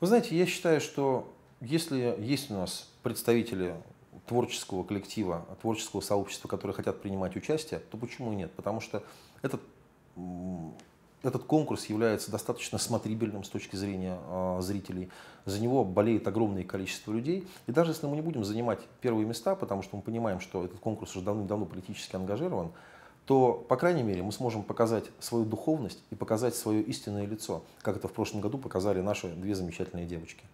Вы знаете, я считаю, что если есть у нас представители творческого коллектива, творческого сообщества, которые хотят принимать участие, то почему нет? Потому что этот конкурс является достаточно смотрибельным с точки зрения зрителей. За него болеет огромное количество людей. И даже если мы не будем занимать первые места, потому что мы понимаем, что этот конкурс уже давным-давно политически ангажирован, то, по крайней мере, мы сможем показать свою духовность и показать свое истинное лицо, как это в прошлом году показали наши две замечательные девочки.